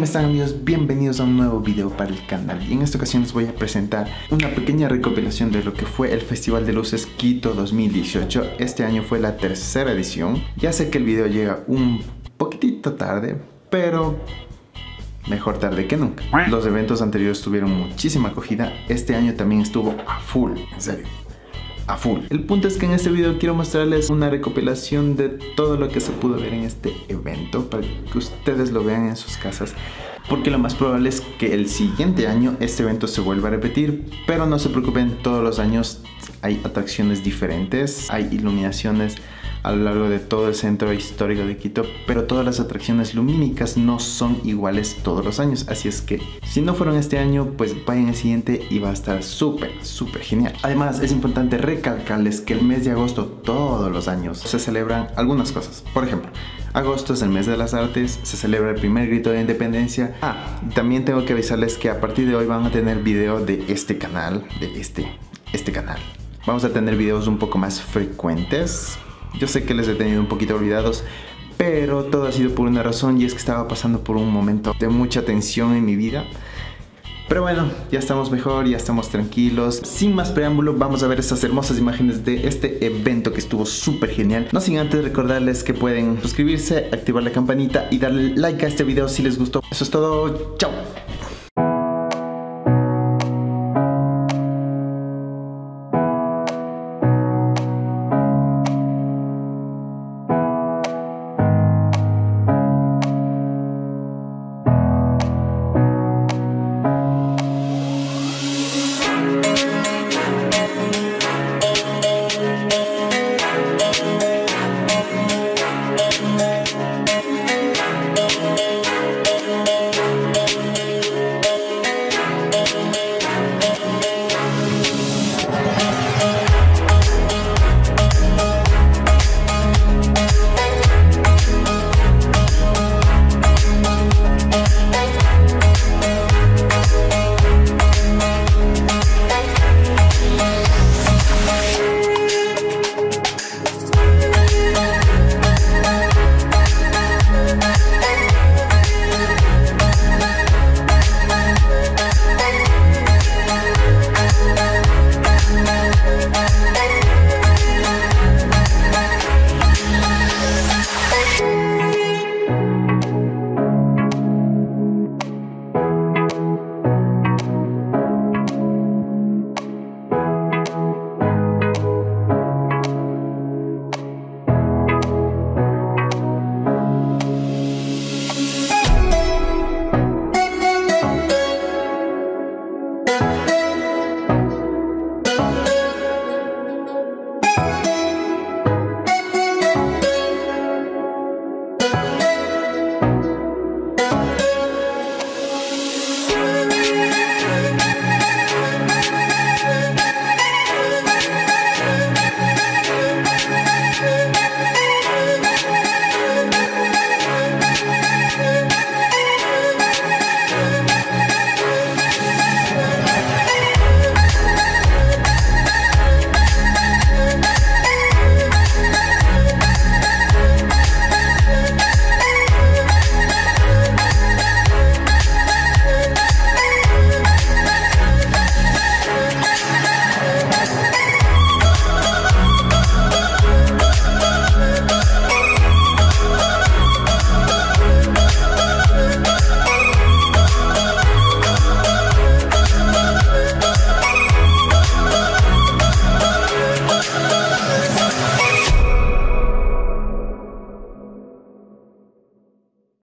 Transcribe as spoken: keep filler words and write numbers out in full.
¿Cómo están, amigos? Bienvenidos a un nuevo video para el canal. Y en esta ocasión les voy a presentar una pequeña recopilación de lo que fue el Festival de Luces Quito dos mil dieciocho. Este año fue la tercera edición. Ya sé que el video llega un poquitito tarde, pero mejor tarde que nunca. Los eventos anteriores tuvieron muchísima acogida. Este año también estuvo a full, en serio, a full. El punto es que en este video quiero mostrarles una recopilación de todo lo que se pudo ver en este evento para que ustedes lo vean en sus casas, porque lo más probable es que el siguiente año este evento se vuelva a repetir, pero no se preocupen, todos los años hay atracciones diferentes, hay iluminaciones a lo largo de todo el centro histórico de Quito, pero todas las atracciones lumínicas no son iguales todos los años, así es que si no fueron este año, pues vayan el siguiente y va a estar súper, súper genial. Además, es importante recalcarles que el mes de agosto todos los años se celebran algunas cosas. Por ejemplo, agosto es el mes de las artes, se celebra el primer grito de independencia. Ah, también tengo que avisarles que a partir de hoy van a tener video de este canal, de este, este canal. Vamos a tener videos un poco más frecuentes. Yo sé que les he tenido un poquito olvidados, pero todo ha sido por una razón, y es que estaba pasando por un momento de mucha tensión en mi vida. Pero bueno, ya estamos mejor, ya estamos tranquilos. Sin más preámbulo, vamos a ver estas hermosas imágenes de este evento que estuvo súper genial. No sin antes recordarles que pueden suscribirse, activar la campanita y darle like a este video si les gustó. Eso es todo, chao.